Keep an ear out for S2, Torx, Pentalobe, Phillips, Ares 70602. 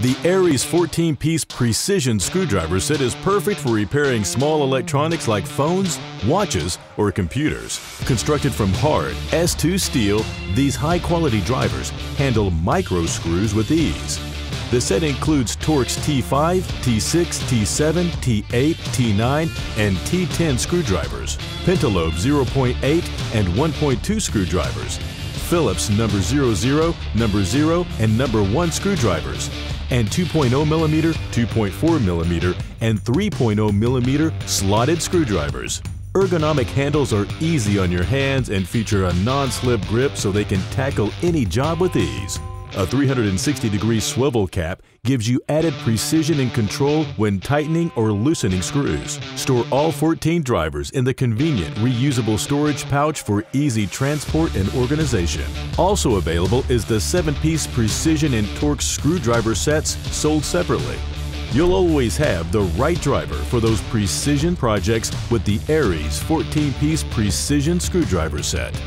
The Ares 14-piece precision screwdriver set is perfect for repairing small electronics like phones, watches, or computers. Constructed from hard S2 steel, these high-quality drivers handle micro screws with ease. The set includes Torx T5, T6, T7, T8, T9, and T10 screwdrivers, Pentalobe 0.8 and 1.2 screwdrivers, Phillips number 00, number 0, and number 1 screwdrivers, and 2.0 millimeter, 2.4 millimeter, and 3.0 millimeter slotted screwdrivers. Ergonomic handles are easy on your hands and feature a non-slip grip so they can tackle any job with ease. A 360-degree swivel cap gives you added precision and control when tightening or loosening screws. Store all 14 drivers in the convenient reusable storage pouch for easy transport and organization. Also available is the 7-piece precision and Torx screwdriver sets sold separately. You'll always have the right driver for those precision projects with the Ares 14-piece precision screwdriver set.